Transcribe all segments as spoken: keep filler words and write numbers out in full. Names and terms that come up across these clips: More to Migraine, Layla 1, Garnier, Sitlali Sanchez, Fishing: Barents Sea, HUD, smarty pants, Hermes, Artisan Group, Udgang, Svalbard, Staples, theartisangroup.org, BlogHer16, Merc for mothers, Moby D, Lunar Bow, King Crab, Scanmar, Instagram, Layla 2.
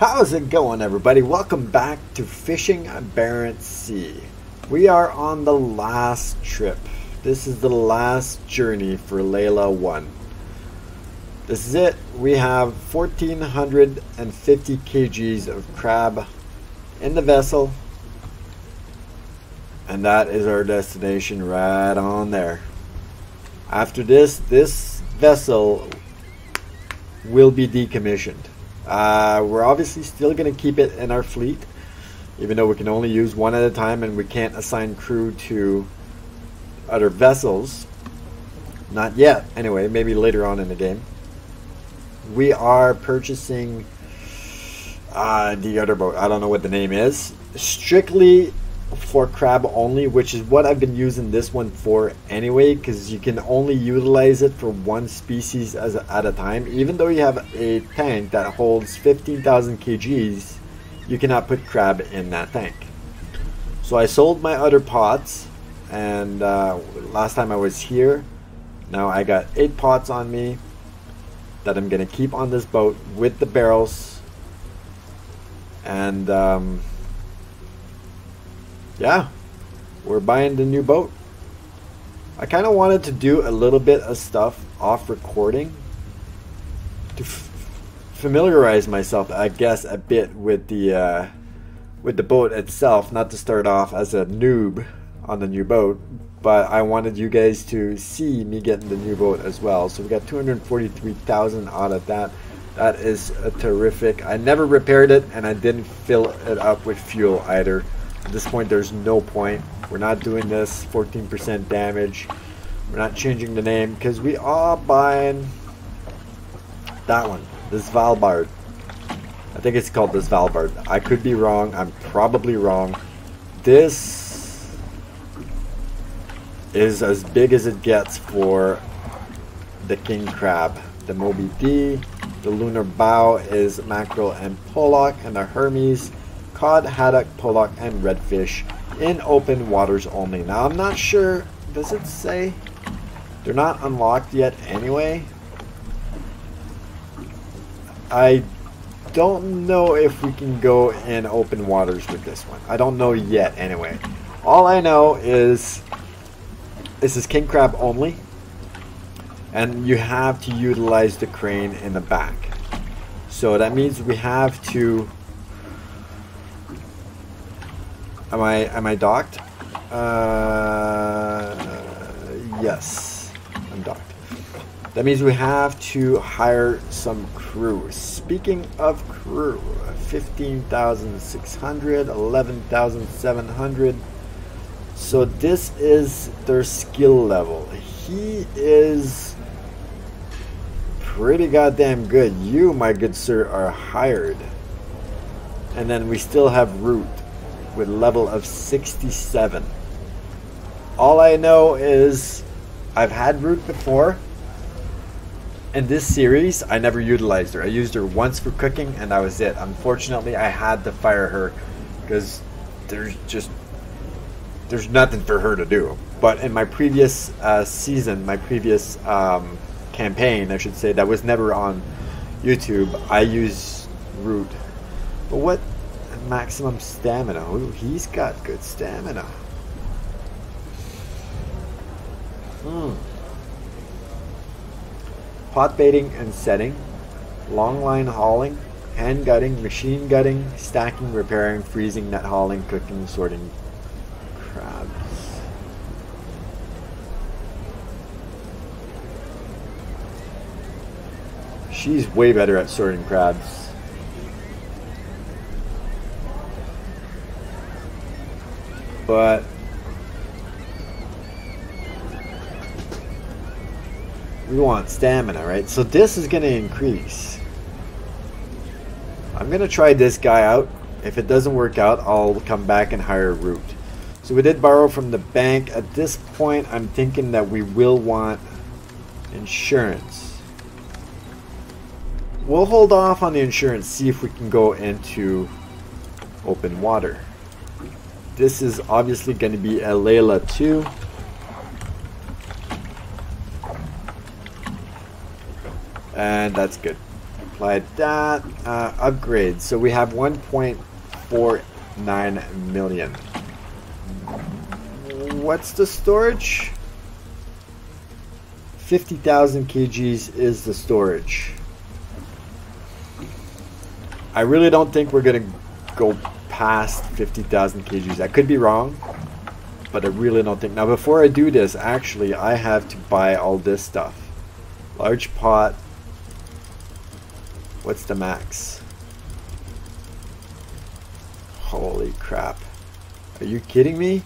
How's it going, everybody? Welcome back to Fishing: Barents Sea. We are on the last trip. This is the last journey for Layla one. This is it. We have one thousand four hundred fifty kilograms of crab in the vessel. And that is our destination right on there. After this, this vessel will be decommissioned. Uh, we're obviously still going to keep it in our fleet, even though we can only use one at a time and we can't assign crew to other vessels. Not yet. Anyway, maybe later on in the game. We are purchasing uh, the other boat. I don't know what the name is. Strictly for crab only, which is what I've been using this one for anyway, because you can only utilize it for one species as a, at a time. Even though you have a tank that holds fifteen thousand kilograms, you cannot put crab in that tank. So I sold my other pots, and uh, last time I was here, now I got eight pots on me that I'm going to keep on this boat with the barrels. And um yeah, we're buying the new boat. I kind of wanted to do a little bit of stuff off recording to f familiarize myself, I guess, a bit with the uh, with the boat itself, not to start off as a noob on the new boat, but I wanted you guys to see me getting the new boat as well. So we got two hundred forty-three thousand out of that. That is a terrific. I never repaired it, and I didn't fill it up with fuel either. At this point, there's no point. We're not doing this. fourteen percent damage. We're not changing the name because we are buying that one. The Svalbard. I think it's called the Svalbard. I could be wrong. I'm probably wrong. This is as big as it gets for the king crab. The Moby D, the Lunar Bow is mackerel and pollock, and the Hermes, cod, haddock, pollock, and redfish in open waters only. Now, I'm not sure. Does it say? They're not unlocked yet anyway. I don't know if we can go in open waters with this one. I don't know yet anyway. All I know is this is king crab only. And you have to utilize the crane in the back. So that means we have to... Am I, am I docked? Uh, yes, I'm docked. That means we have to hire some crew. Speaking of crew, fifteen thousand six hundred, eleven thousand seven hundred. So this is their skill level. He is pretty goddamn good. You, my good sir, are hired. And then we still have root. With level of sixty-seven. All I know is I've had root before in this series. I never utilized her. I used her once for cooking and that was it. Unfortunately, I had to fire her because there's just there's nothing for her to do. But in my previous uh, season, my previous um, campaign, I should say, that was never on YouTube, I used root. But what maximum stamina? Ooh, he's got good stamina. Hmm. Pot baiting and setting, long line hauling, hand gutting, machine gutting, stacking, repairing, freezing, net hauling, cooking, sorting crabs. She's way better at sorting crabs. But we want stamina, right? So this is going to increase. I'm going to try this guy out. If it doesn't work out, I'll come back and hire root. So we did borrow from the bank. At this point, I'm thinking that we will want insurance. We'll hold off on the insurance, see if we can go into open water. This is obviously going to be a Layla two. And that's good. multiplied that. Uh, upgrade. So we have one point four nine million. What's the storage? fifty thousand kilograms is the storage. I really don't think we're going to go past fifty thousand kilograms. I could be wrong, but I really don't think. Now, before I do this, actually, I have to buy all this stuff. Large pot. What's the max? Holy crap. Are you kidding me?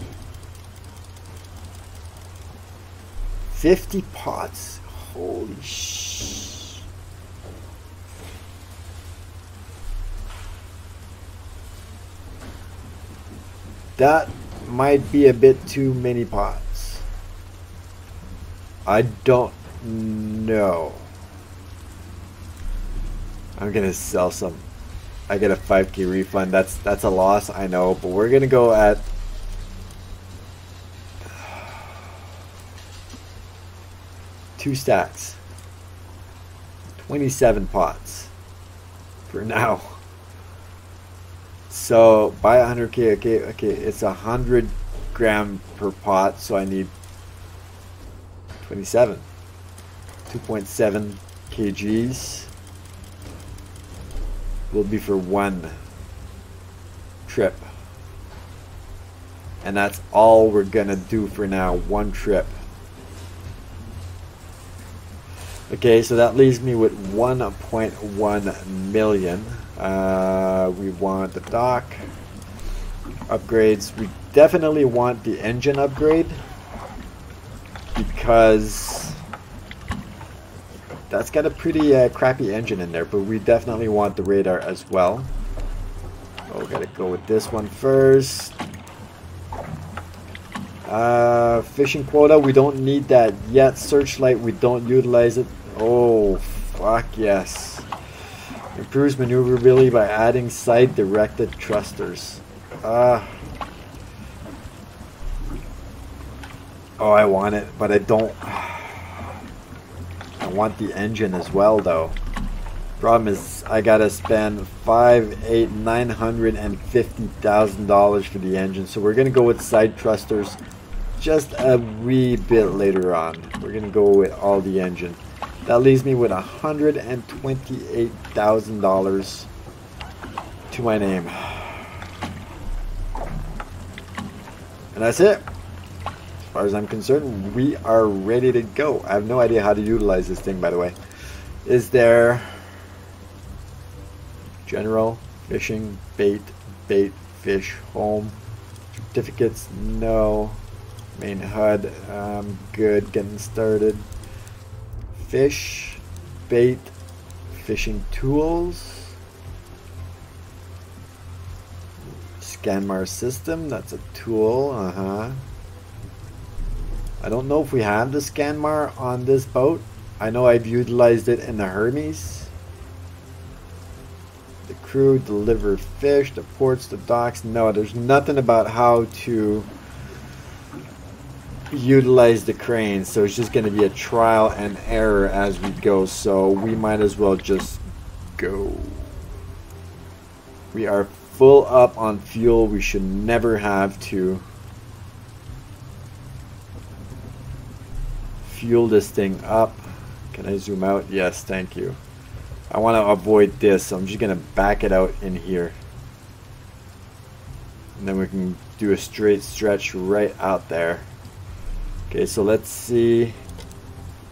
fifty pots. Holy sh... That might be a bit too many pots. I don't know. I'm gonna sell some. I get a five K refund. That's that's a loss, I know, but we're gonna go at two stacks, twenty-seven pots for now. So buy one hundred K. Okay, okay, it's a hundred gram per pot, so I need twenty-seven, two point seven kilograms. Will be for one trip, and that's all we're gonna do for now, one trip. Okay, so that leaves me with one point one million. Uh, we want the dock upgrades. We definitely want the engine upgrade, because that's got a pretty uh, crappy engine in there, but we definitely want the radar as well. Oh, we gotta go with this one first. Uh, fishing quota, we don't need that yet. Searchlight, we don't utilize it. Oh, fuck yes. Improves maneuverability by adding side-directed thrusters. Uh, oh, I want it, but I don't... I want the engine as well, though. Problem is, I gotta spend five, eight, nine hundred and fifty thousand dollars for the engine. So we're gonna go with side thrusters, just a wee bit later on. We're gonna go with all the engine. That leaves me with a hundred and twenty-eight thousand dollars to my name, and that's it. As far as I'm concerned, we are ready to go. I have no idea how to utilize this thing, by the way. Is there general fishing, bait, bait, fish, home, certificates? No. Main H U D, um, good, getting started. Fish, bait, fishing tools, Scanmar system, that's a tool, uh-huh. I don't know if we have the Scanmar on this boat. I know I've utilized it in the Hermes. The crew, deliver fish, the ports, the docks. No, there's nothing about how to utilize the crane. So it's just going to be a trial and error as we go. So we might as well just go. We are full up on fuel. We should never have to fuel this thing up. Can I zoom out? Yes, thank you. I want to avoid this, so I'm just going to back it out in here. And then we can do a straight stretch right out there. Okay, so let's see.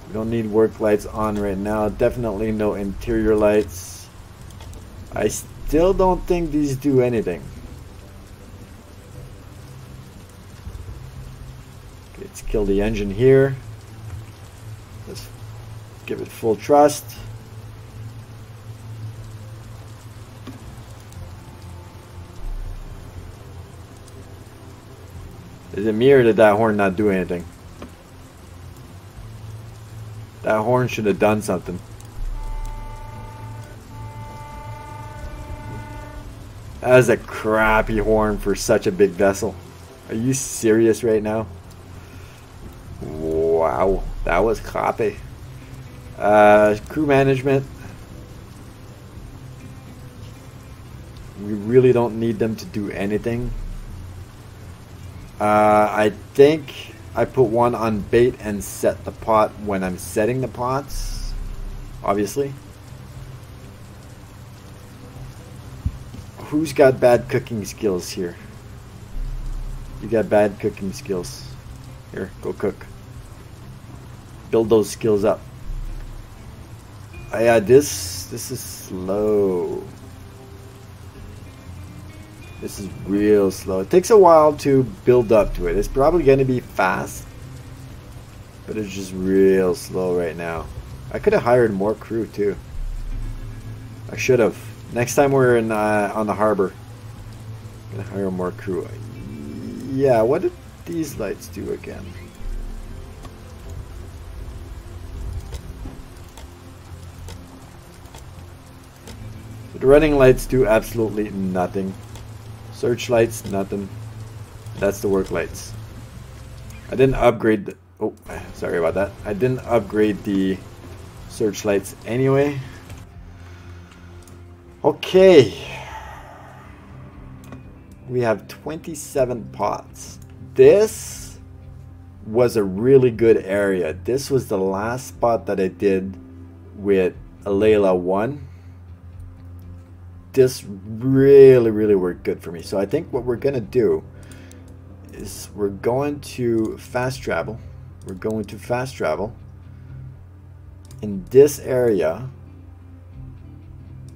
We don't need work lights on right now. Definitely no interior lights. I still don't think these do anything. Okay, let's kill the engine here. Let's give it full trust. Is it me, or did that horn not do anything? That horn should have done something. That is a crappy horn for such a big vessel. Are you serious right now? Wow, that was crappy. Uh, crew management. you really don't need them to do anything. Uh, I think I put one on bait and set the pot when I'm setting the pots, obviously. Who's got bad cooking skills here? You got bad cooking skills. Here, go cook. Build those skills up. Yeah, uh, this this is slow. This is real slow. It takes a while to build up to it. It's probably going to be fast, but it's just real slow right now. I could have hired more crew too. I should have. Next time we're in uh, on the harbor, I'm gonna hire more crew. Yeah, what did these lights do again? The running lights do absolutely nothing. Searchlights, nothing. That's the work lights. I didn't upgrade the, oh, sorry about that. I didn't upgrade the searchlights anyway. Okay. We have twenty-seven pots. This was a really good area. This was the last spot that I did with Layla one. This really, really worked good for me. So I think what we're going to do is we're going to fast travel. We're going to fast travel in this area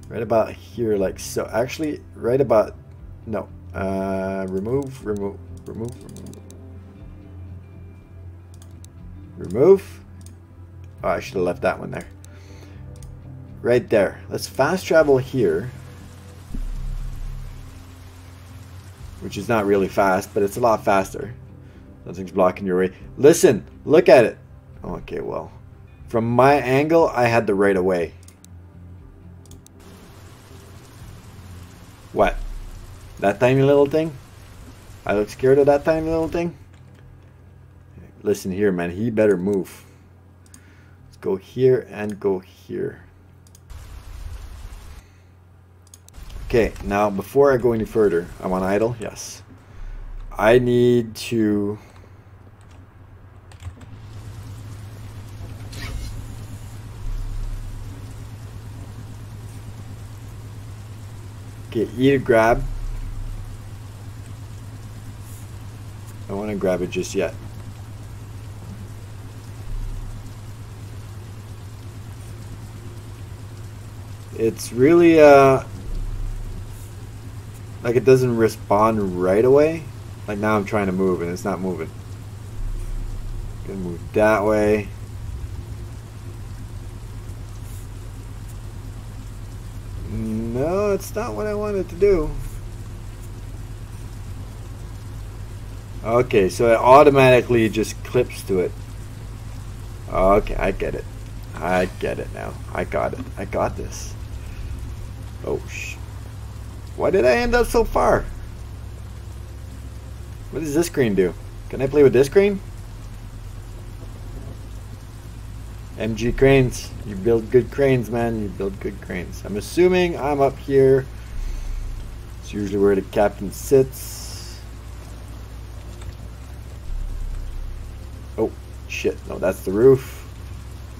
right about here, like so. Actually, right about, no, uh, remove, remove, remove, remove. Remove. Oh, I should have left that one there. Right there. Let's fast travel here. Which is not really fast, but it's a lot faster. Nothing's blocking your way. Listen, look at it. Okay, well, from my angle, I had the right of way. What? That tiny little thing? I look scared of that tiny little thing? Listen here, man. He better move. Let's go here and go here. Okay, now before I go any further, I'm on idle, yes. I need to... Okay, eat a grab. I don't want to grab it just yet. It's really, uh... like it doesn't respond right away. Like now I'm trying to move and it's not moving. I'm gonna move that way. No, it's not what I wanted to do. Okay, so it automatically just clips to it. Okay, I get it. I get it now. I got it. I got this. Oh, shit. Why did I end up so far? What does this screen do? Can I play with this screen? M G cranes. You build good cranes, man. You build good cranes. I'm assuming I'm up here. It's usually where the captain sits. Oh, shit. No, that's the roof.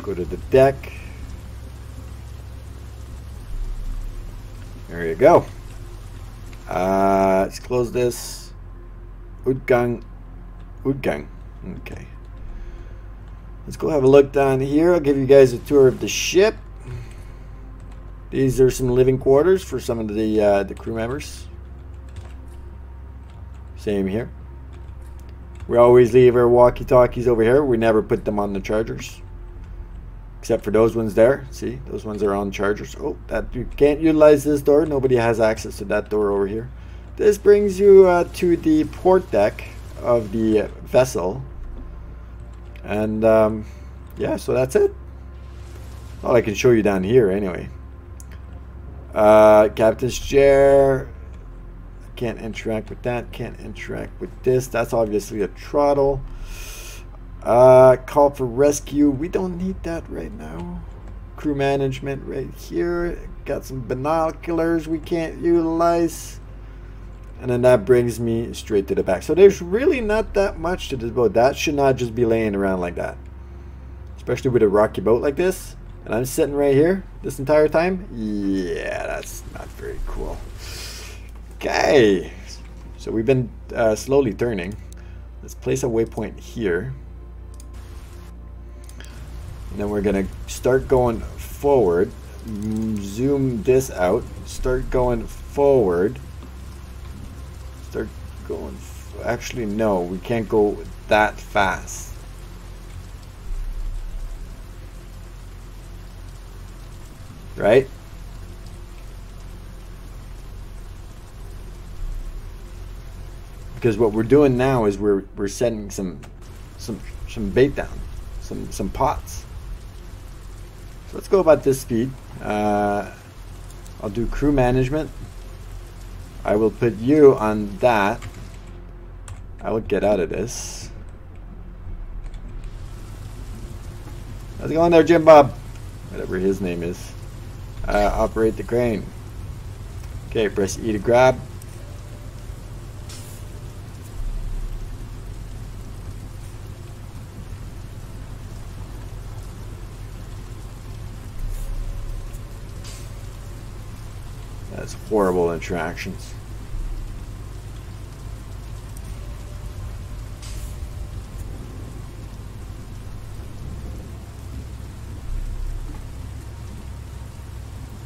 Go to the deck. There you go. Uh, let's close this. Udgang. Udgang. Okay. Let's go have a look down here. I'll give you guys a tour of the ship. These are some living quarters for some of the, uh, the crew members. Same here. We always leave our walkie-talkies over here. We never put them on the chargers. Except for those ones there. See, those ones are on chargers. Oh, that you can't utilize this door. Nobody has access to that door over here. This brings you uh, to the port deck of the vessel. And um, yeah, so that's it. All I can show you down here anyway. Uh, captain's chair. Can't interact with that. Can't interact with this. That's obviously a throttle. Uh, call for rescue. We don't need that right now. Crew management right here. Got some binoculars we can't utilize. And then that brings me straight to the back. So there's really not that much to this boat. That should not just be laying around like that. Especially with a rocky boat like this. And I'm sitting right here this entire time. Yeah, that's not very cool. Okay. So we've been uh, slowly turning. Let's place a waypoint here. And then we're going to start going forward. Zoom this out. Start going forward. Start going... F Actually, no. We can't go that fast. Right? Because what we're doing now is we're we're setting some some some bait down, some some pots. So let's go about this speed. Uh, I'll do crew management. I will put you on that. I will get out of this. How's it going there, Jim Bob? Whatever his name is. Uh, operate the crane. Okay, press E to grab. That's horrible interactions.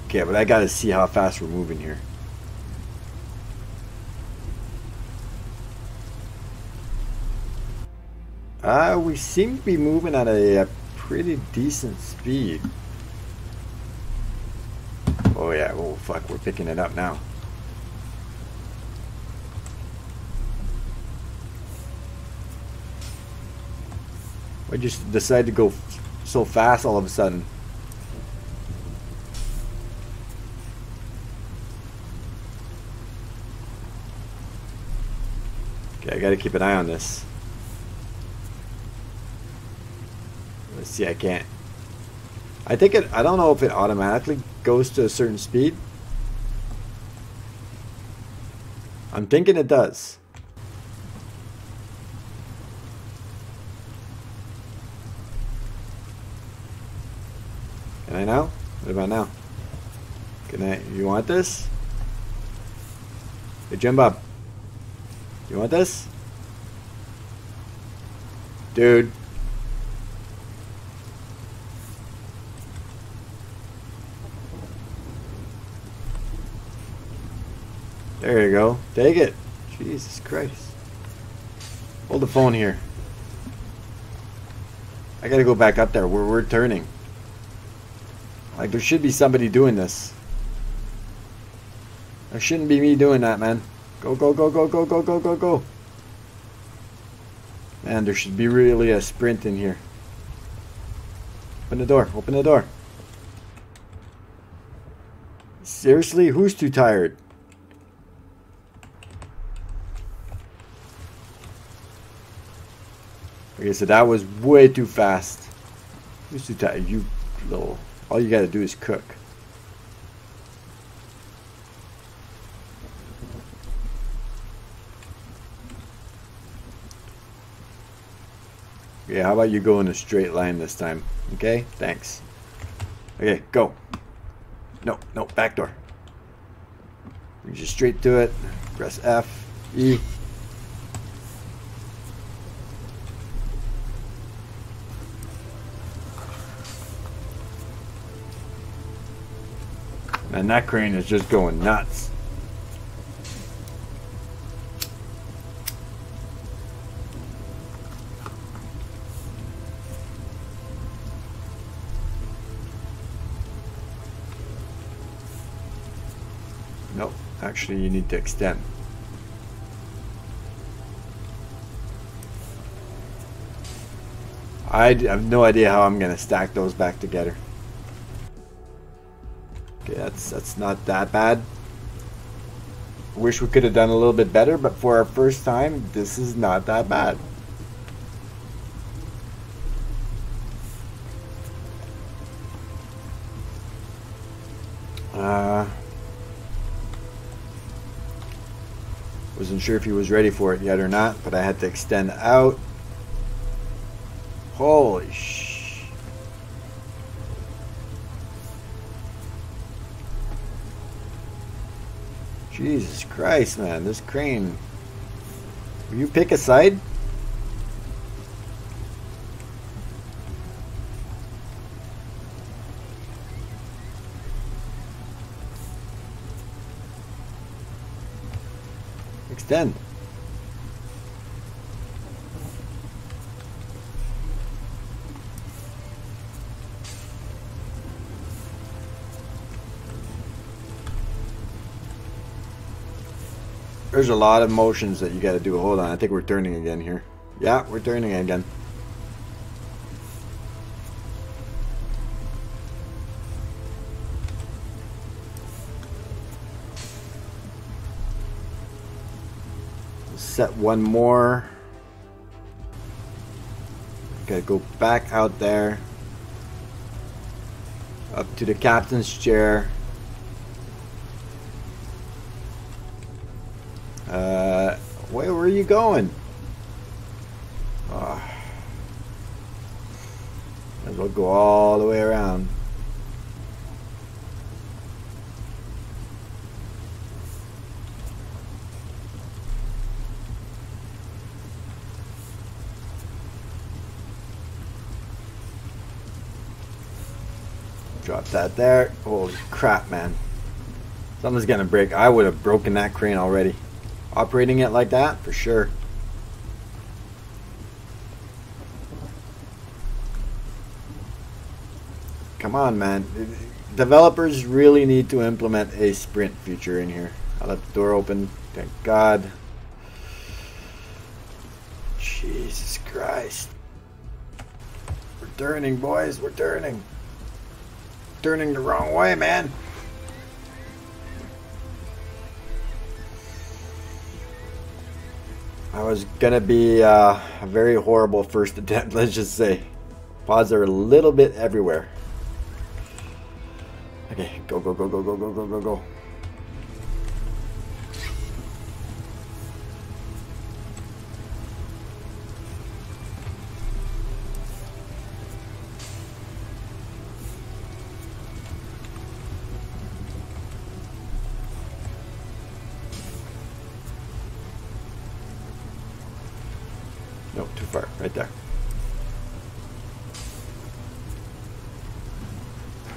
Okay, but I gotta see how fast we're moving here. Uh, we seem to be moving at a, a pretty decent speed. Oh yeah, oh fuck, we're picking it up now. We just decided to go f so fast all of a sudden. I gotta keep an eye on this. Let's see, I can't. I think it, I don't know if it automatically goes to a certain speed. I'm thinking it does. Can I now? What about now? Can I, you want this? Hey, Jim Bob. You want this? Dude. There you go. Take it. Jesus Christ. Hold the phone here. I gotta go back up there. We're, we're turning. Like, there should be somebody doing this. There shouldn't be me doing that, man. Go, go, go, go, go, go, go, go, go. Man, there should be really a sprint in here. Open the door. Open the door. Seriously? Who's too tired? Okay, so that was way too fast. Who's too tired? You little... All you gotta do is cook. Yeah, how about you go in a straight line this time? Okay, thanks. Okay, go. No, no, back door. Brings you straight to it. Press F, E. And that crane is just going nuts. Actually, you need to extend. I have no idea how I'm gonna stack those back together. Okay, that's that's not that bad. Wish we could have done a little bit better, but for our first time, this is not that bad. Uh, wasn't sure if he was ready for it yet or not, but I had to extend out. Holy sh! Jesus Christ, man, this crane. Will you pick a side? Extend. There's a lot of motions that you got to do. Hold on, I think we're turning again here. Yeah, we're turning again. Set one more. Okay, go back out there. Up to the captain's chair. Uh, where were you going? Oh. Might as well go all the way around. Drop that there. Holy crap, man. Something's gonna break. I would have broken that crane already. Operating it like that, for sure. Come on, man. Developers really need to implement a sprint feature in here. I left the door open. Thank God. Jesus Christ. We're turning, boys. We're turning. Turning the wrong way, man. I was gonna be uh, a very horrible first attempt, let's just say. Pods are a little bit everywhere. Okay, go, go, go, go, go, go, go, go, go.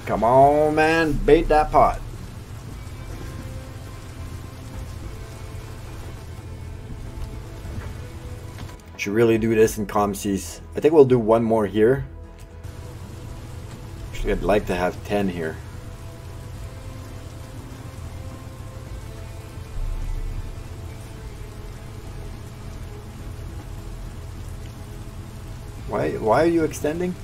Come on, man, bait that pot. Should really do this in ComSeas. I think we'll do one more here. Actually, I'd like to have ten here. Why, why are you extending?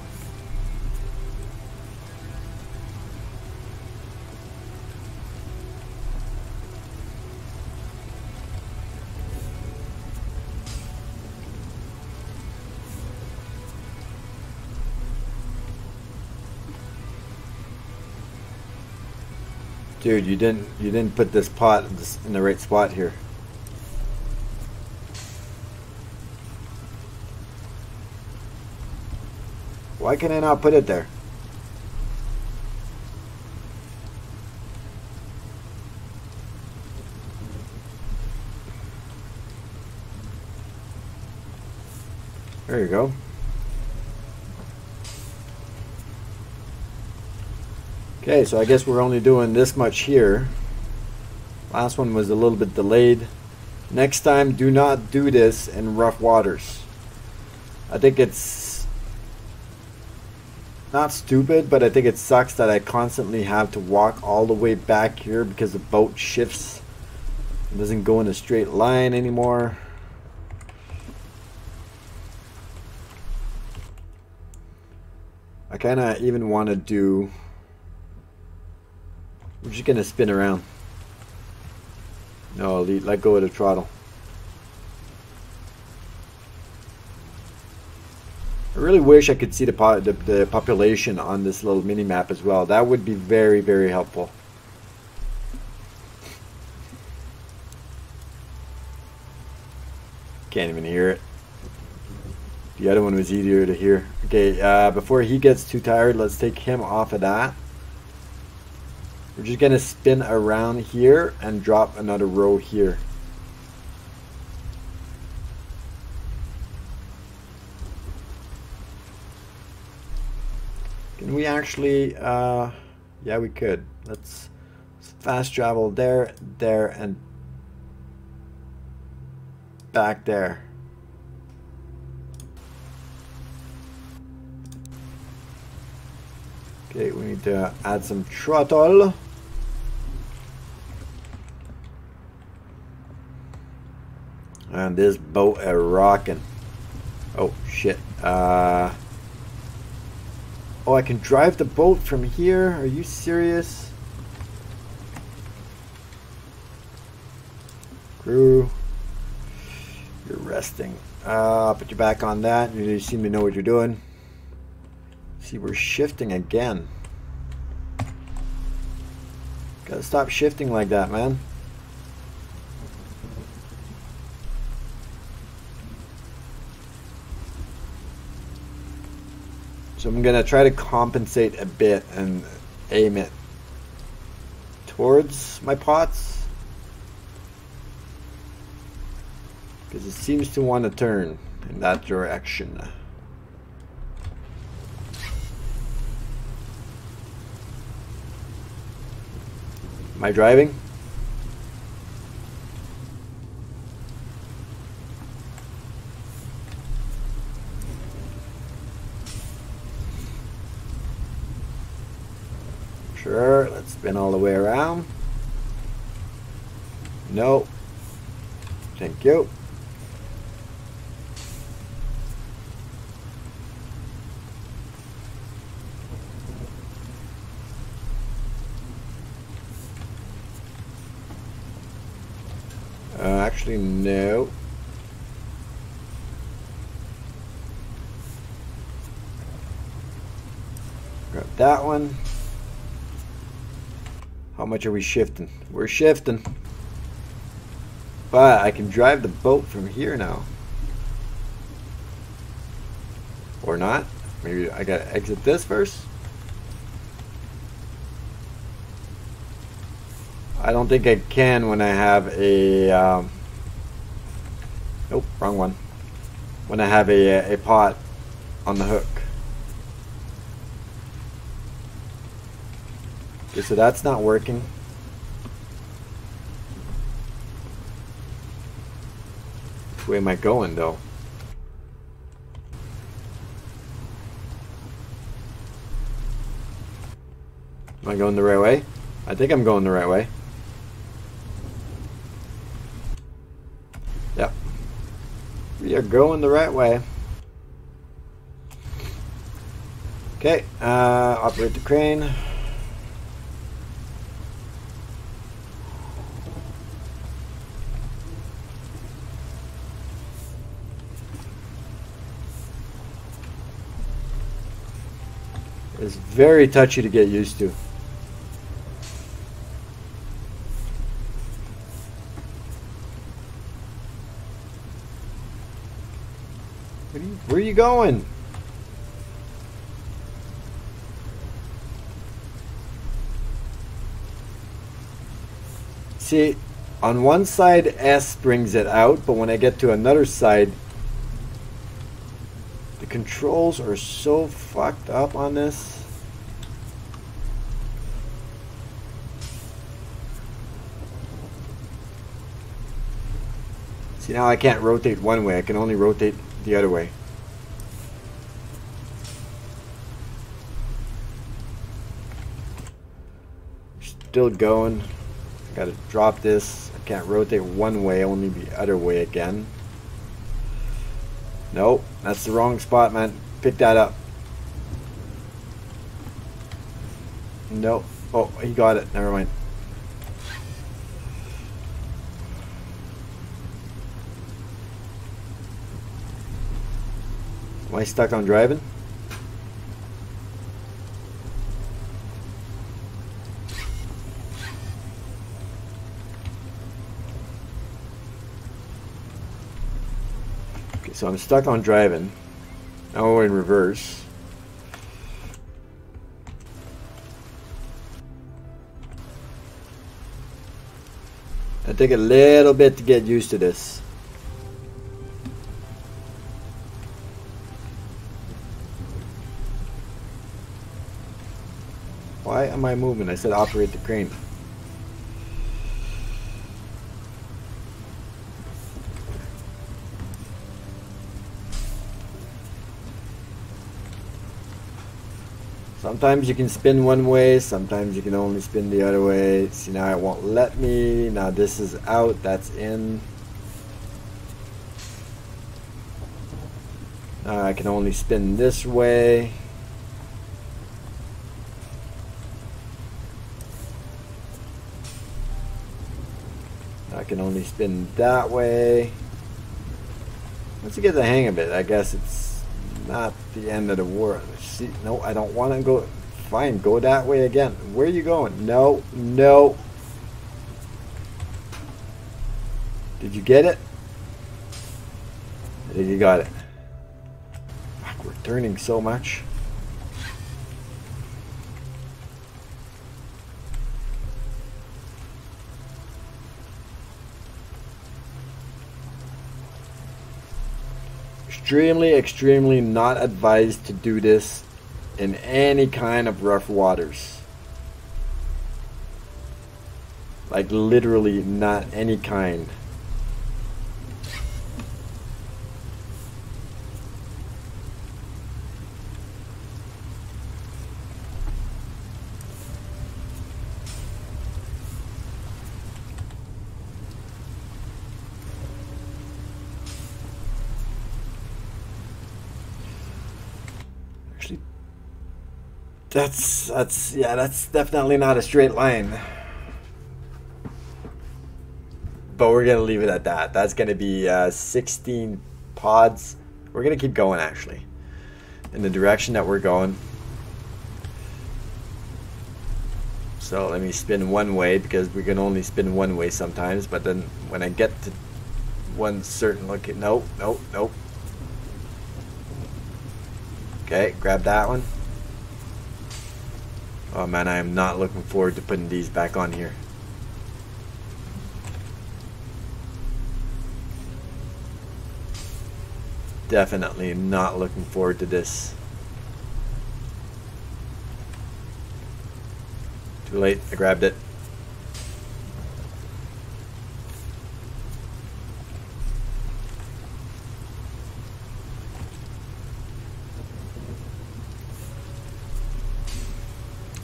Dude, you didn't you didn't put this pot in the right spot here. Why can I not put it there? There you go. Okay, so I guess we're only doing this much here. Last one was a little bit delayed. Next time, do not do this in rough waters. I think it's not stupid, but I think it sucks that I constantly have to walk all the way back here because the boat shifts. It doesn't go in a straight line anymore. I kind of even want to do... We're just gonna spin around. No, let go of the throttle. I really wish I could see the, po the, the population on this little mini map as well. That would be very, very helpful. Can't even hear it. The other one was easier to hear. Okay, uh, before he gets too tired, let's take him off of that. We're just going to spin around here and drop another row here. Can we actually... Uh, yeah, we could. Let's fast travel there, there, and back there. Okay, we need to add some throttle. And this boat is rocking. Oh, shit. Uh, oh, I can drive the boat from here? Are you serious? Crew, you're resting. Uh, put your back on that. You seem to know what you're doing. See, we're shifting again. Gotta stop shifting like that, man. So I'm gonna try to compensate a bit and aim it towards my pots, because it seems to want to turn in that direction. Am I driving? Sure, let's spin all the way around. No. Thank you. Actually, no. Grab that one. How much are we shifting? We're shifting. But I can drive the boat from here now. Or not. Maybe I gotta exit this first. I don't think I can when I have a... Um, Nope, wrong one. When I have a, a pot on the hook. Okay, so that's not working. Which way am I going, though? Am I going the right way? I think I'm going the right way. We are going the right way. Okay, uh, operate the crane. It's very touchy to get used to. Where are you going? See, on one side S brings it out, but when I get to another side, the controls are so fucked up on this. See, now I can't rotate one way, I can only rotate the other way. Still going. Gotta drop this. I can't rotate one way, only the other way again. Nope, that's the wrong spot, man. Pick that up. Nope. Oh, he got it. Never mind. Am I stuck on driving? So I'm stuck on driving. Now we're in reverse. I take a little bit to get used to this. Why am I moving? I said operate the crane. Sometimes you can spin one way, sometimes you can only spin the other way. See, now it won't let me. Now this is out, that's in. Now I can only spin this way. I can only spin that way. Once you get the hang of it, I guess it's not the end of the world. See, no, I don't want to go. Fine, go that way again. Where are you going? No, no. Did you get it? I think you got it. Fuck, we're turning so much. Extremely, extremely not advised to do this in any kind of rough waters. Like literally not any kind. That's, that's, yeah, that's definitely not a straight line. But we're going to leave it at that. That's going to be uh, sixteen pods. We're going to keep going, actually, in the direction that we're going. So let me spin one way, because we can only spin one way sometimes. But then when I get to one certain location, nope, nope, nope. Okay, grab that one. Oh man, I am not looking forward to putting these back on here. Definitely not looking forward to this. Too late, I grabbed it.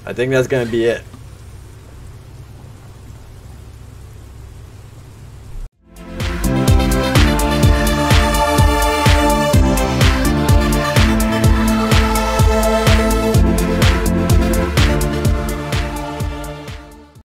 I think that's going to be it.